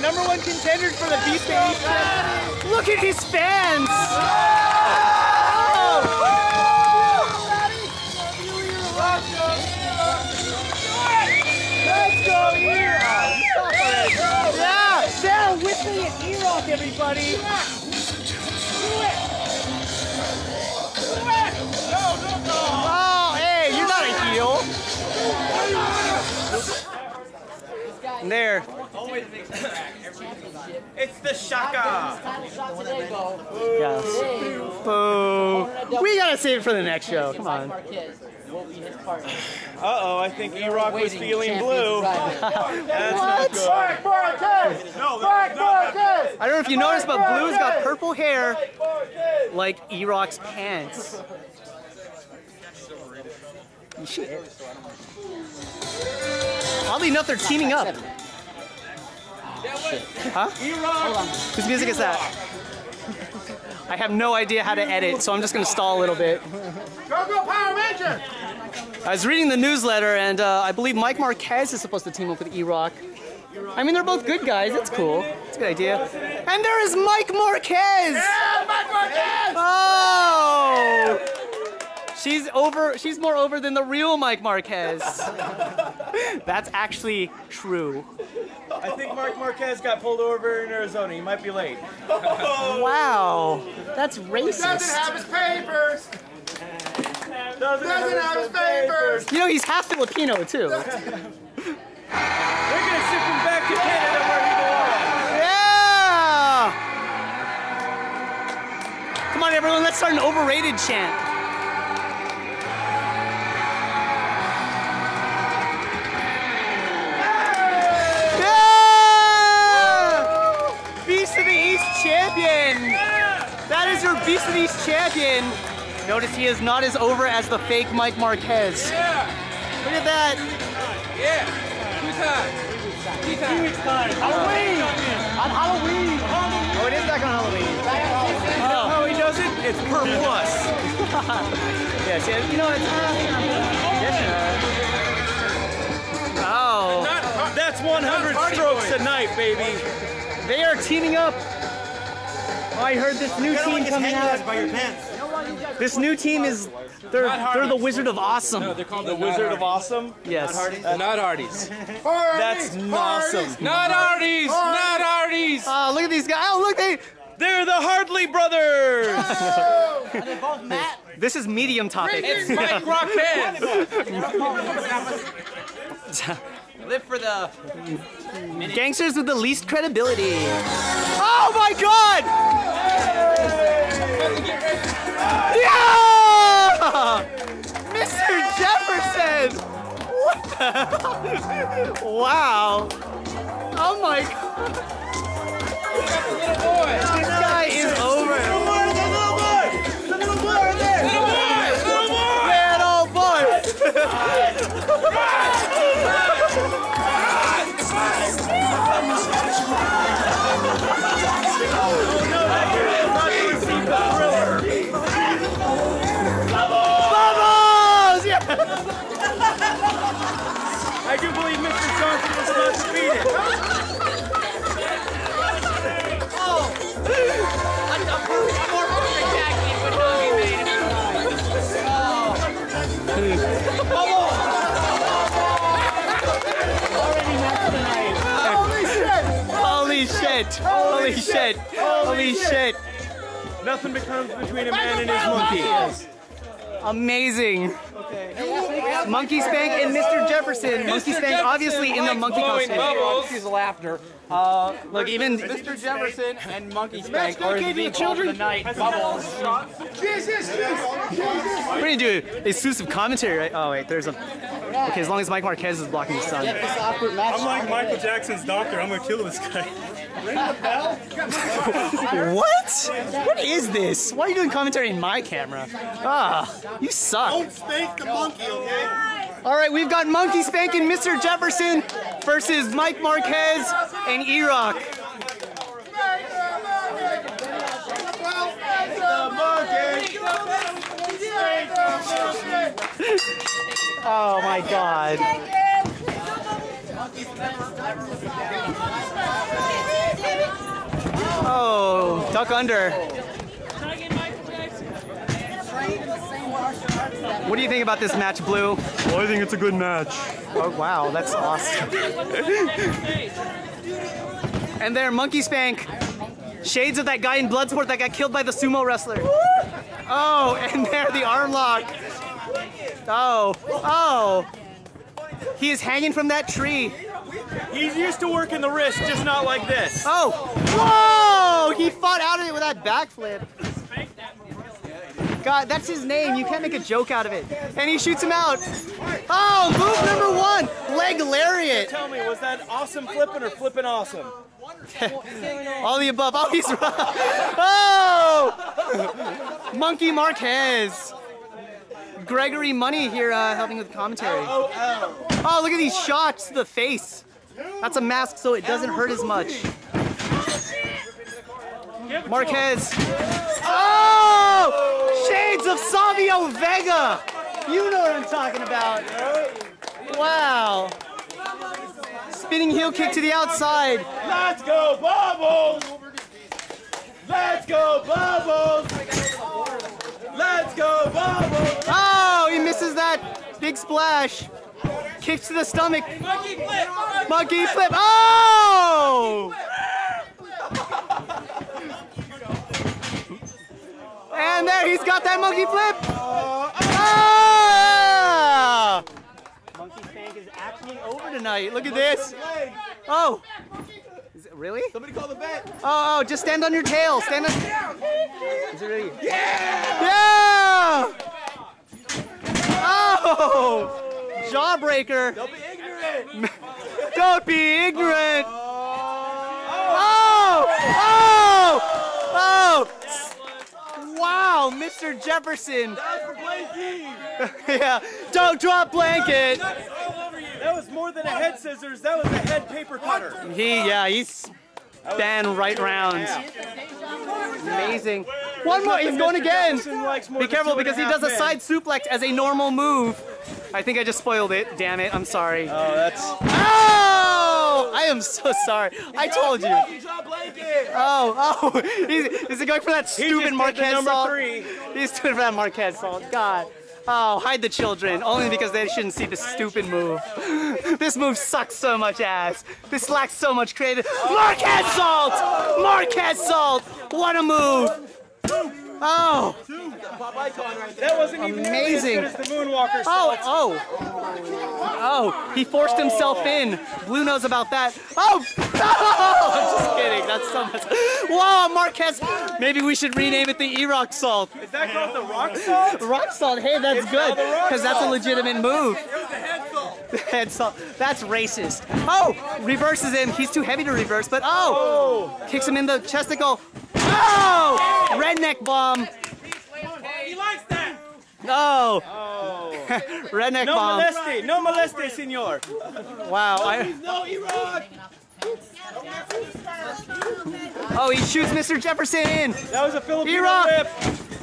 Number one contender for the Beast Baby. Look at his fans! Let's go, E-Rock! Yeah, Sarah Whitley and E-Rock, everybody! Oh, hey, you're not a heel! There. It's the Shaka! Yes. Boo! We gotta save it for the next show. Come on. Uh-oh, I think E-Rock was feeling blue. That's not good. Mike Marquez! Mike Marquez! I don't know if you noticed, but blue's got purple hair like E-Rock's pants. Shit. Oddly enough, they're teaming up. Shit. Huh? E-Rock. Whose music is that? I have no idea how to edit, so I'm just going to stall a little bit. Go, go, Power Ranger! I was reading the newsletter, and I believe Mike Marquez is supposed to team up with E-Rock. I mean, they're both good guys. That's cool. It's a good idea. And there is Mike Marquez! Yeah, Mike Marquez! Oh! She's over. She's more over than the real Mike Marquez. That's actually true. I think Mike Marquez got pulled over in Arizona. He might be late. Wow, that's racist. He doesn't have his papers. Doesn't have his papers. You know, he's half Filipino too. They're gonna ship him back to Canada where he belongs. Yeah! Come on, everyone. Let's start an overrated chant. Champion! That is your Beast of the East champion! Notice he is not as over as the fake Mike Marquez. Yeah. Look at that! Yeah! 2 times! 2 times! Halloween! On Halloween! Oh, it is back on Halloween. Oh, how he does it? It's per plus. Yes, yeah, you know, it's oh. That's 100 strokes a night, baby. They are teaming up. Oh, I heard this new team coming out. By your pants. This new team is, they're the Wizard of Awesome. No, they're called the Wizard of Awesome? Yes. Not Hardy's. That's awesome. Not Hardy's! Not Hardy's! Oh, look at these guys. Oh, look, they're the Hartley brothers! Oh. Are they both Matt? This is medium topic. It's Mike Rockhead! Live for the gangsters with the least credibility. Oh my God! Yeah! Mr. Jefferson! What the? Wow! Oh my God! This guy is over. I do believe Mr. Johnson was not defeated. Oh! A more perfect tag team would not be made if you died. Oh! Already matched tonight. Holy shit! Holy shit! Holy shit! Holy shit! Nothing becomes between a man and his monkey. Amazing. Okay. Monkey Spank and Mr. Jefferson. Monkey Spank obviously in the monkey costume. She's laughter. Look, even Mr. Jefferson and Monkey Spank are the children of the night. Bubbles. Jesus! We're gonna do exclusive commentary, right? Oh wait, there's a. Okay, as long as Mike Marquez is blocking the sun. I'm like Michael Jackson's doctor. I'm gonna kill this guy. Ring the bell? What? What is this? Why are you doing commentary in my camera? Ah, you suck. Don't spank the monkey, okay? Alright, we've got Monkey Spank and Mr. Jefferson versus Mike Marquez and E-Rock. Oh my God. Oh, duck under. What do you think about this match, Blue? Well, I think it's a good match. Oh, wow, that's awesome. And there, Monkey Spank. Shades of that guy in Bloodsport that got killed by the sumo wrestler. Oh, and there, the arm lock. Oh, oh. He is hanging from that tree. He's used to working the wrist, just not like this. Oh, whoa! He fought out of it with that backflip. God, that's his name. You can't make a joke out of it. And he shoots him out. Oh, move number one, leg lariat. Tell me, was that awesome flipping or flipping awesome? All the above. Oh, he's right. Oh! Monkey Marquez. Gregory Money here helping with commentary. Oh, look at these shots to the face. That's a mask so it doesn't hurt as much. Marquez. Oh! Shades of Savio Vega! You know what I'm talking about. Wow. Spinning heel kick to the outside. Let's go, Bubbles! Let's go, Bubbles! Let's go, Bubbles! Oh, he misses that big splash. Kick to the stomach. Monkey flip! Monkey flip! Oh! And there, he's got that monkey flip! Ah! Monkey Spank is actually over tonight. Look at this. Oh! Is it really? Somebody call the vet. Oh, just stand on your tail. Stand on. Is it really? Yeah! Yeah! Oh! Jawbreaker. Don't be ignorant. Don't be ignorant. Oh! Oh! Oh! Oh! Wow, Mr. Jefferson. That was for Blanky. Yeah, don't drop blanket. That was more than a head scissors. That was a head paper cutter. He's been right round. Amazing. One more. He's going again. Be careful because he does a side suplex as a normal move. I think I just spoiled it. Damn it. I'm sorry. Oh, that's. Oh! I am so sorry. I told you. Oh, oh. Is he going for that stupid Marquez salt? He's doing for that Marquez salt. God. Oh, hide the children. Only because they shouldn't see this stupid move. This move sucks so much ass. This lacks so much creative. Marquez salt! Marquez salt! What a move! Oh! That wasn't even amazing. As good as the moonwalker. Oh, oh! Oh! He forced himself in. Blue knows about that. Oh! Oh! I'm just kidding. That's so much. Whoa, Marquez. Maybe we should rename it the E-Rock salt. Is that called the rock salt? Rock salt. Hey, that's good because that's a legitimate move. It was the head salt. The head salt. That's racist. Oh! Reverses him. He's too heavy to reverse, but oh! Kicks him in the chesticle. Oh! Redneck bomb. He likes that. No. Oh. Redneck bomb. No moleste. No moleste, senor. Wow. No, E-Rock. Oh, he shoots Mr. Jefferson. That was a Filipino whip.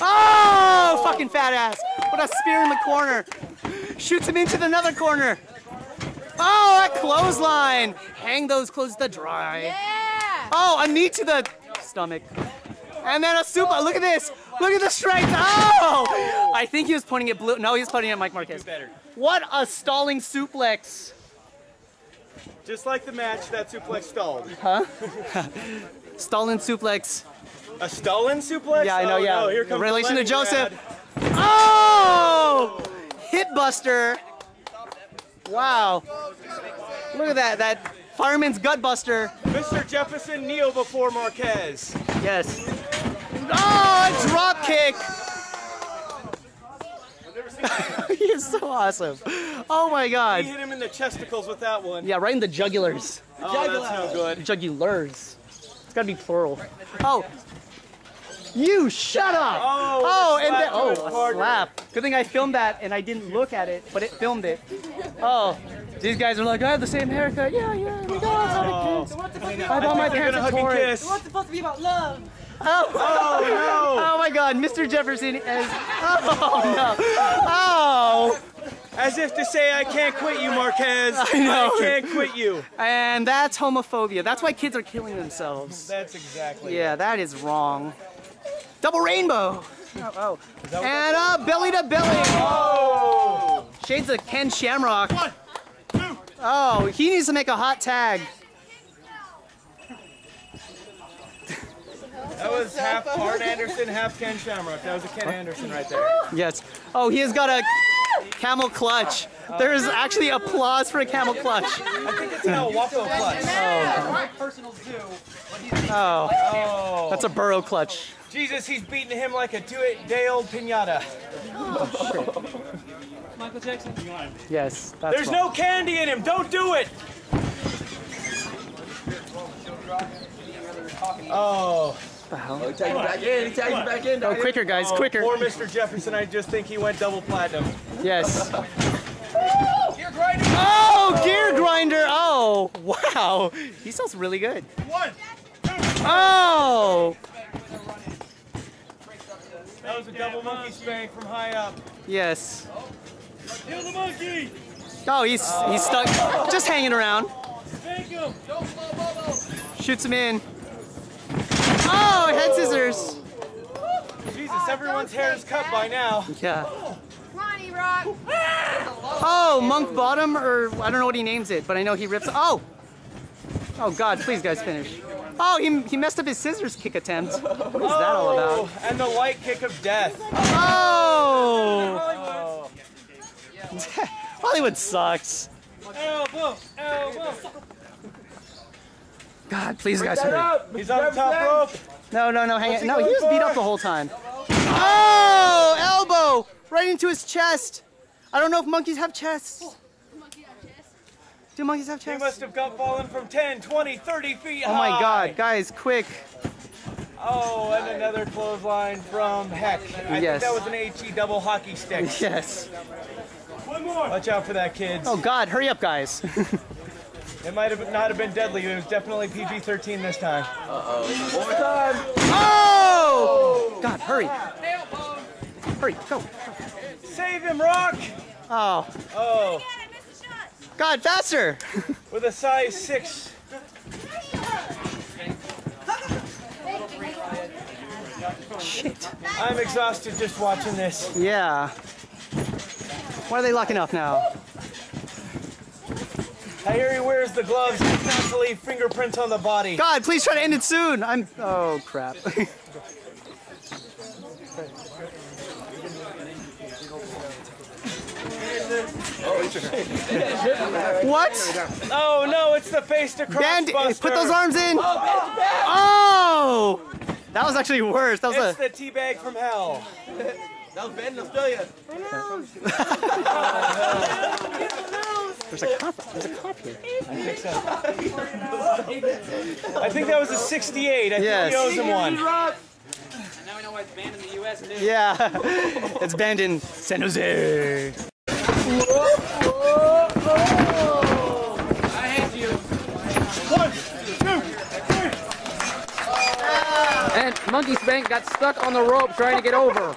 Oh, fucking fat ass. What a spear in the corner. Shoots him into another corner. Oh, that clothesline. Hang those clothes to dry. Yeah. Oh, a knee to the stomach. And then a super. Look at this. Look at the strength. Oh! I think he was pointing at Blue. No, he was pointing at Mike Marquez. What a stalling suplex. Just like the match, that suplex stalled. Huh? Stalling suplex. A stalling suplex? Yeah, I know, yeah. Oh, no. Here comes relation to Joseph. Brad. Oh! Hitbuster. Wow. Look at that. That fireman's gutbuster. Mr. Jefferson, kneel before Marquez. Yes. Oh, a drop kick! He is so awesome. Oh my God. He hit him in the chesticles with that one. Yeah, right in the jugulars. Oh, that's no good. Jugulars. It's gotta be plural. Oh. You shut up! Oh, and then oh, a slap. Good thing I filmed that and I didn't look at it, but it filmed it. Oh. These guys are like, I have the same haircut. Yeah, we got all the kids. I bought my parents a Taurus. It wasn't supposed to be about love. Oh, no. Oh my God, Mr. Jefferson is. Oh no. Oh. As if to say, I can't quit you, Marquez. I know. I can't quit you. And that's homophobia. That's why kids are killing themselves. That's exactly. Yeah, that is wrong. Double rainbow. Oh, oh. And a belly to belly. Oh. Shades of Ken Shamrock. 1, 2. Oh, he needs to make a hot tag. That was half Art Anderson, half Ken Shamrock. That was a Ken Anderson right there. Yes. Oh, he has got a camel clutch. There is actually applause for a camel clutch. I think it's an El Wapo clutch. Oh. Oh. That's a burro clutch. Jesus, he's beating him like a two-day-old pinata. Oh, Michael Jackson. Yes. That's There's wrong. No candy in him. Don't do it. Oh. Oh, he tagged back in, he tagged back in. Oh, quicker, guys, quicker. Poor Mr. Jefferson, I just think he went double platinum. Yes. Gear grinder. Oh, gear grinder. Oh, wow. He sounds really good. 1, 2. Oh. That was a double monkey spank from high up. Yes. Kill the monkey. Oh, he's stuck. Just hanging around. Spank him. Don't follow. Shoots him in. Oh, head scissors! Jesus, everyone's hair is cut by now. Yeah. Come on, E-Rock! Oh, monk bottom, or I don't know what he names it, but I know he rips. Oh! Oh God, please guys finish. Oh, he messed up his scissors kick attempt. What is that all about? And the light kick of death. Oh! Hollywood sucks. Elbow, elbow. God, please, guys, hurry. He's on the top rope. No, no, no, hang on. No, he was beat up the whole time. Oh, elbow! Right into his chest. I don't know if monkeys have chests. Do monkeys have chests? He must have got fallen from 10, 20, 30 feet high. Oh my God, guys, quick. Oh, and another clothesline from Heck. I think that was an H-E double hockey stick. Yes. One more. Watch out for that, kids. Oh God, hurry up, guys. It might have not have been deadly. It was definitely PG-13 this time. Uh-oh. One more time. Oh! God, hurry. Hurry, go. Save him, Rock! Oh. Oh. God, faster! With a size 6. Shit. I'm exhausted just watching this. Yeah. Why are they locking up now? I hear he wears the gloves not to leave fingerprints on the body. God, please try to end it soon. I'm... Oh, crap. What? Oh, no, it's the face to crossbuster. Put those arms in. Oh! That was actually worse. That was the teabag from hell. That was bad in Australia. There's a cop here. I think so. I think that was a 68. I think he owes him one. And now we know why it's banned in the U.S. too. Yeah. It's banned in San Jose. Whoa, whoa, whoa. I hate you. 1, 2, 3. And Monkey Spank got stuck on the rope trying to get over.